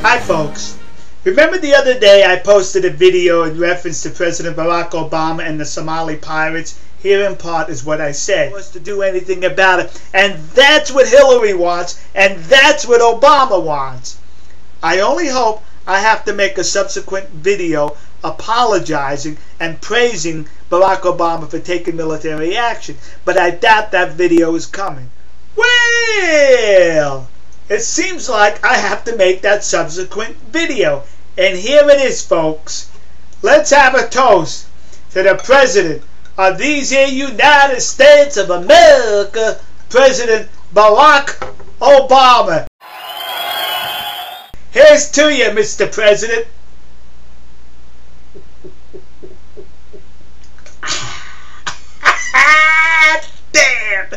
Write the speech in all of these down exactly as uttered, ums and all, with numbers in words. Hi folks, remember the other day I posted a video in reference to President Barack Obama and the Somali pirates? Here in part is what I said. Was to do anything about it, and that's what Hillary wants, and that's what Obama wants. I only hope I have to make a subsequent video apologizing and praising Barack Obama for taking military action, but I doubt that video is coming. Well, it seems like I have to make that subsequent video, and here it is, folks. Let's have a toast to the President of these here United States of America, President Barack Obama. Here's to you, Mister President. Damn!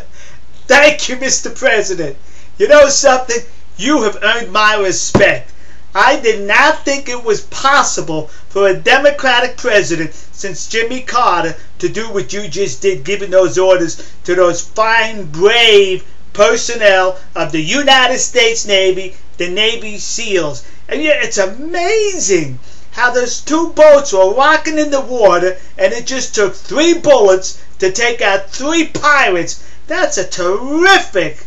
Thank you, Mister President. You know something? You have earned my respect. I did not think it was possible for a Democratic president since Jimmy Carter to do what you just did, giving those orders to those fine, brave personnel of the United States Navy, the Navy SEALs. And yet it's amazing how those two boats were rocking in the water, and it just took three bullets to take out three pirates. That's a terrific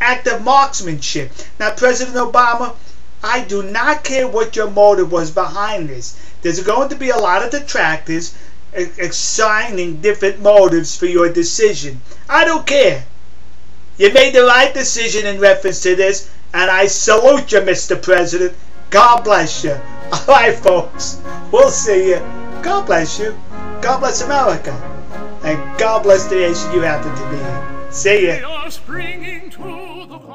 act of marksmanship. Now, President Obama, I do not care what your motive was behind this. There's going to be a lot of detractors assigning different motives for your decision. I don't care. You made the right decision in reference to this, and I salute you, Mister President. God bless you. All right, folks. We'll see you. God bless you. God bless America. And God bless the nation you happen to be in. See ya. We are springing to the fall.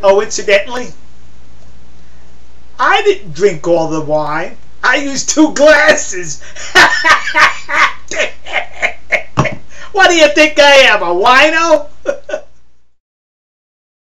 Oh, incidentally, I didn't drink all the wine. I used two glasses. What do you think I am, a wino?